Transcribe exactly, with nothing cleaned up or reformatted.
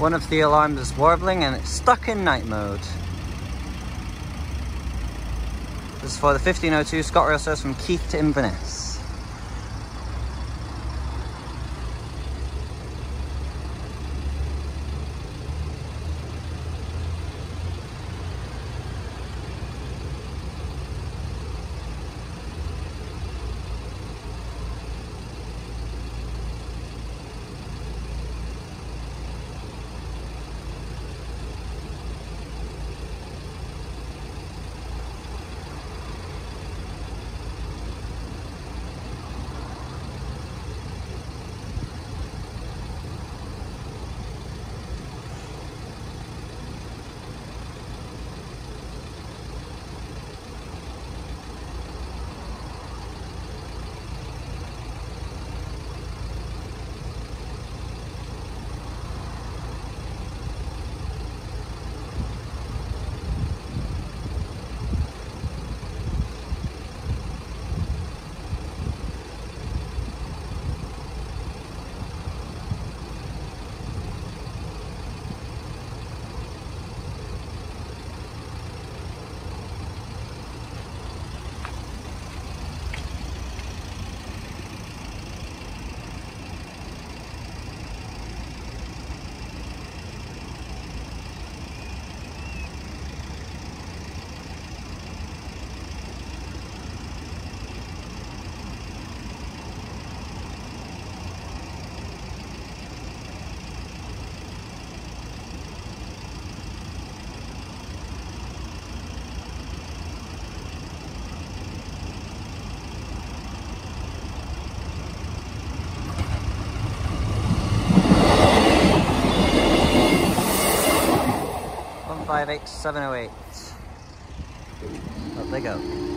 One of the alarms is warbling and it's stuck in night mode. This is for the fifteen oh two ScotRail service from Keith to Inverness. five eight seven oh eight. Up they go.